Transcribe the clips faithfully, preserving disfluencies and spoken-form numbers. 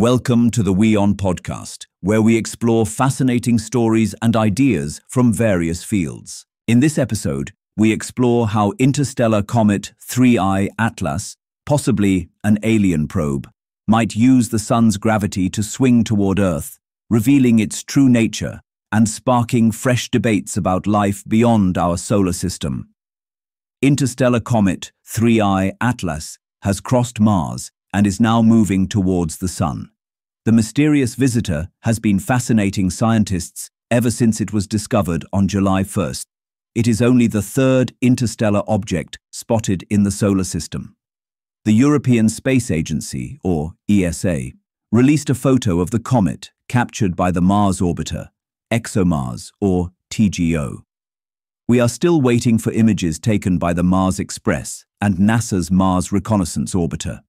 Welcome to the WION podcast, where we explore fascinating stories and ideas from various fields. In this episode, we explore how interstellar comet three I atlas, possibly an alien probe, might use the sun's gravity to swing toward Earth, revealing its true nature and sparking fresh debates about life beyond our solar system. Interstellar comet three I atlas has crossed Mars and is now moving towards the sun. The mysterious visitor has been fascinating scientists ever since it was discovered on July first. It is only the third interstellar object spotted in the solar system. The European Space Agency, or E S A, released a photo of the comet captured by the Mars orbiter, ExoMars, or T G O. We are still waiting for images taken by the Mars Express and NASA's Mars Reconnaissance Orbiter.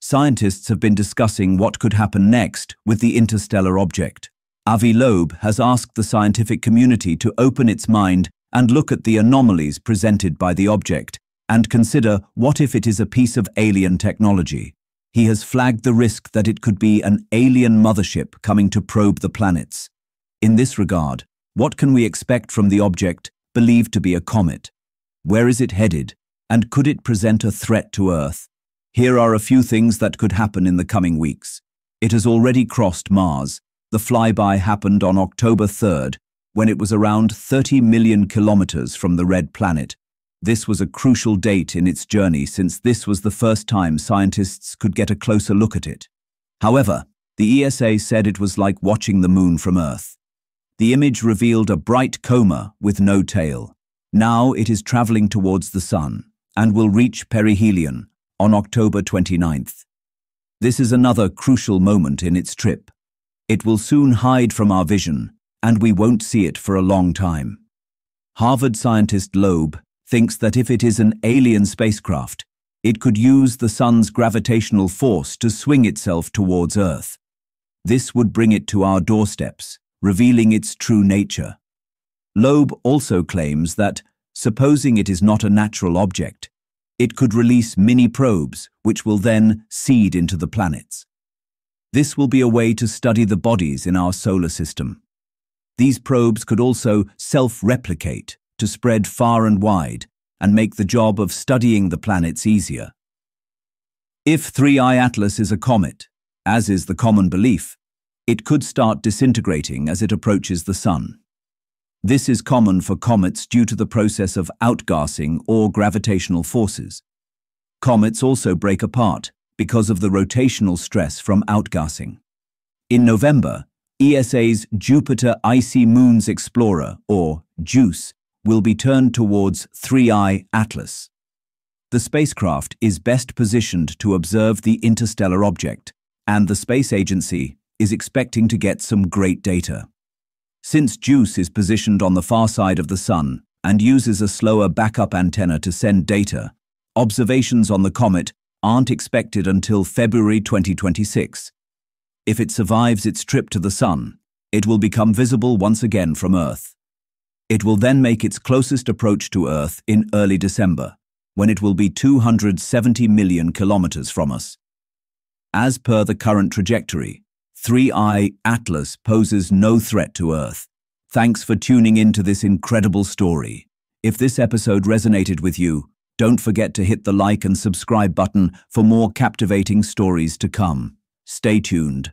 Scientists have been discussing what could happen next with the interstellar object. Avi Loeb has asked the scientific community to open its mind and look at the anomalies presented by the object and consider what if it is a piece of alien technology. He has flagged the risk that it could be an alien mothership coming to probe the planets. In this regard, what can we expect from the object believed to be a comet? Where is it headed, and could it present a threat to Earth? Here are a few things that could happen in the coming weeks. It has already crossed Mars. The flyby happened on October third, when it was around thirty million kilometers from the red planet. This was a crucial date in its journey, since this was the first time scientists could get a closer look at it. However, the E S A said it was like watching the moon from Earth. The image revealed a bright coma with no tail. Now it is traveling towards the sun and will reach perihelion on October twenty-ninth. This is another crucial moment in its trip. It will soon hide from our vision, and we won't see it for a long time. Harvard scientist Loeb thinks that if it is an alien spacecraft, it could use the sun's gravitational force to swing itself towards Earth. This would bring it to our doorsteps, revealing its true nature. Loeb also claims that, supposing it is not a natural object, it could release mini-probes, which will then seed into the planets. This will be a way to study the bodies in our solar system. These probes could also self-replicate to spread far and wide and make the job of studying the planets easier. If three I atlas is a comet, as is the common belief, it could start disintegrating as it approaches the sun. This is common for comets due to the process of outgassing or gravitational forces. Comets also break apart because of the rotational stress from outgassing. In November, E S A's Jupiter Icy Moons Explorer, or JUICE, will be turned towards three I atlas. The spacecraft is best positioned to observe the interstellar object, and the space agency is expecting to get some great data. Since JUICE is positioned on the far side of the sun and uses a slower backup antenna to send data, observations on the comet aren't expected until February twenty twenty-six. If it survives its trip to the sun, it will become visible once again from Earth. It will then make its closest approach to Earth in early December, when it will be two hundred seventy million kilometers from us. As per the current trajectory, three I atlas poses no threat to Earth. Thanks for tuning in to this incredible story. If this episode resonated with you, don't forget to hit the like and subscribe button for more captivating stories to come. Stay tuned.